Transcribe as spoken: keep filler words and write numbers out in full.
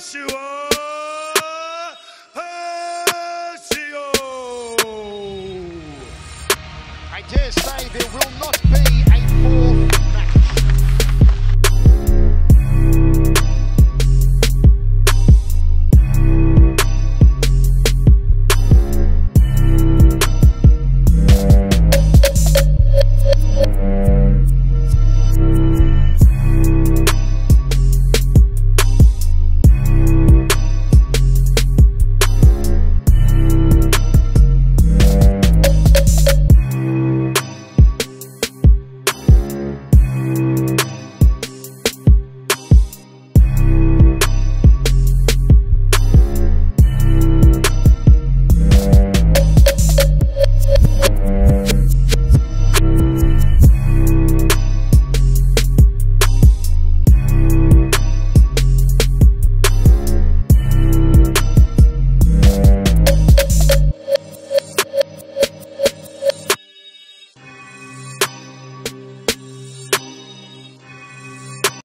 Joshua. I dare say they will not pay.